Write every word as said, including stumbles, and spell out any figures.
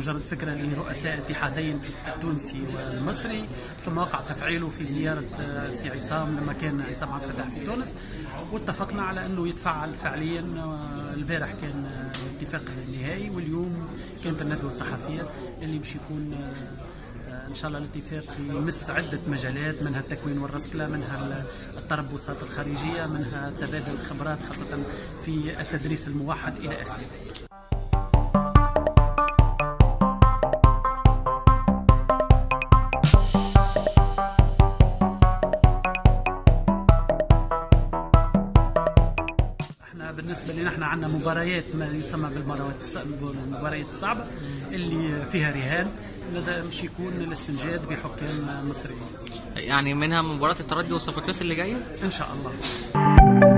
مجرد فكرة لرؤساء الاتحادين التونسي والمصري، ثم وقع تفعيله في زيارة سي عصام لما كان عصام عبد الفتاح في تونس، واتفقنا على أنه يتفعل فعليا. البارح كان الاتفاق النهائي واليوم كانت الندوة الصحفية اللي باش يكون ان شاء الله الاتفاق يمس عده مجالات، منها التكوين والرسكله، منها التربصات الخارجيه، منها تبادل الخبرات خاصه في التدريس الموحد الى اخره. بالنسبه لنا احنا عندنا مباريات ما يسمى بالمباريات الصعبه اللي فيها رهان، باش يكون الاستنجاد بحكام مصريين، يعني منها مباراه الترجي وصفاقس اللي جايه ان شاء الله.